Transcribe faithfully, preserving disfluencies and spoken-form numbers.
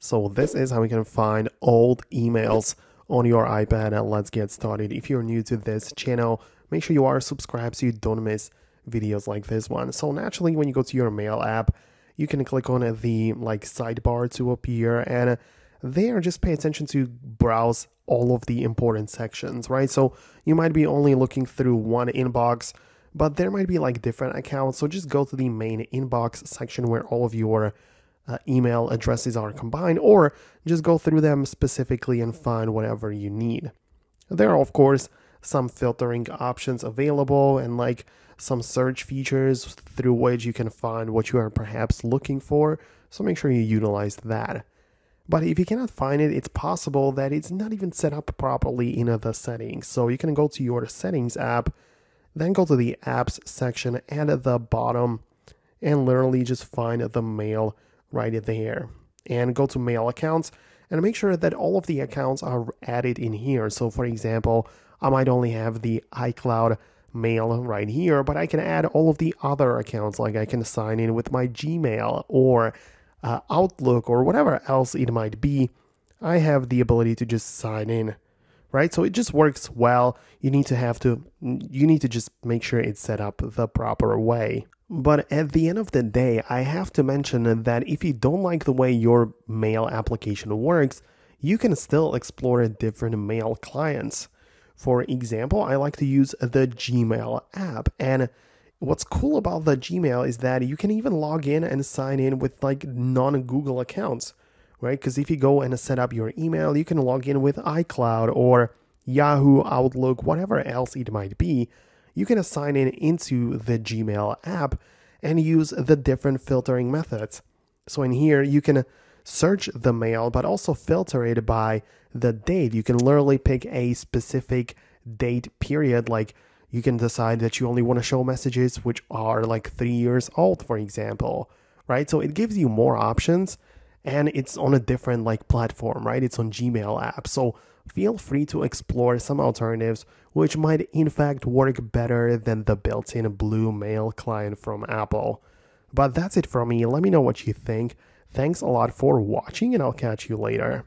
So this is how you can find old emails on your iPad, and let's get started. If you're new to this channel, make sure you are subscribed so you don't miss videos like this one. So naturally, when you go to your Mail app, you can click on the like sidebar to appear, and there just pay attention to browse all of the important sections, right? So you might be only looking through one inbox, but there might be like different accounts. So just go to the main inbox section where all of your Uh, email addresses are combined, or just go through them specifically and find whatever you need. There are of course some filtering options available and like some search features through which you can find what you are perhaps looking for, so make sure you utilize that. But if you cannot find it, it's possible that it's not even set up properly in the settings. So you can go to your settings app, then go to the apps section, and at the bottom and literally just find the mail right there, and go to mail accounts and make sure that all of the accounts are added in here. So for example, I might only have the iCloud mail right here, but I can add all of the other accounts. Like I can sign in with my Gmail or uh, Outlook or whatever else it might be. I have the ability to just sign in, right? So it just works well. You need to have to, you need to just make sure it's set up the proper way. But at the end of the day, I have to mention that if you don't like the way your mail application works, you can still explore different mail clients. For example, I like to use the Gmail app, and what's cool about the Gmail is that you can even log in and sign in with like non-Google accounts, right? Because if you go and set up your email, you can log in with iCloud or Yahoo, Outlook, whatever else it might be. You can assign in into the Gmail app and use the different filtering methods. So in here, you can search the mail, but also filter it by the date. You can literally pick a specific date period. Like you can decide that you only want to show messages which are like three years old, for example, right? So it gives you more options, and it's on a different like platform, right? It's on Gmail app. So feel free to explore some alternatives which might in fact work better than the built-in Blue Mail client from Apple. But that's it from me. Let me know what you think. Thanks a lot for watching, and I'll catch you later.